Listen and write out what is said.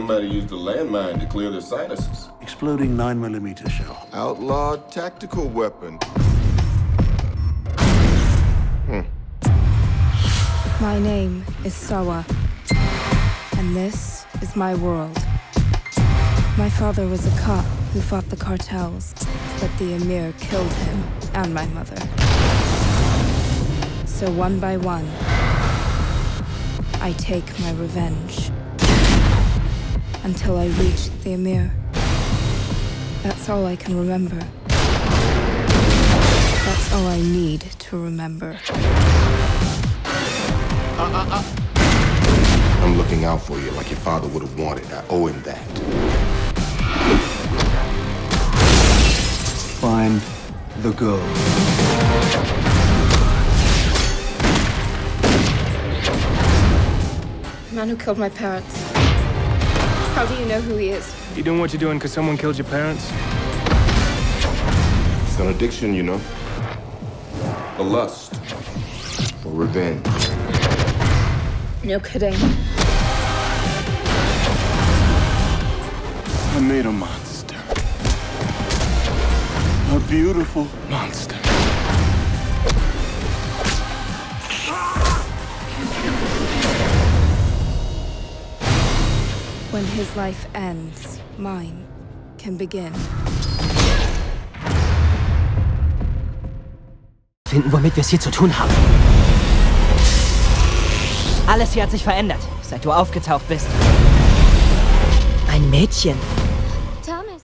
Somebody used a landmine to clear their sinuses. Exploding 9mm shell. Outlawed tactical weapon. My name is Sawa, and this is my world. My father was a cop who fought the cartels, but the Emir killed him and my mother. So one by one, I take my revenge until I reach the Emir. That's all I can remember. That's all I need to remember. I'm looking out for you like your father would have wanted. I owe him that. Find the girl. The man who killed my parents. How do you know who he is? You doing what you're doing because someone killed your parents? It's an addiction, you know. A lust. For revenge. No kidding. I made a monster. A beautiful monster. When his life ends, mine can begin. Finden, womit wir es hier zu tun haben. Alles hier hat sich verändert, seit du aufgetaucht bist. Ein Mädchen.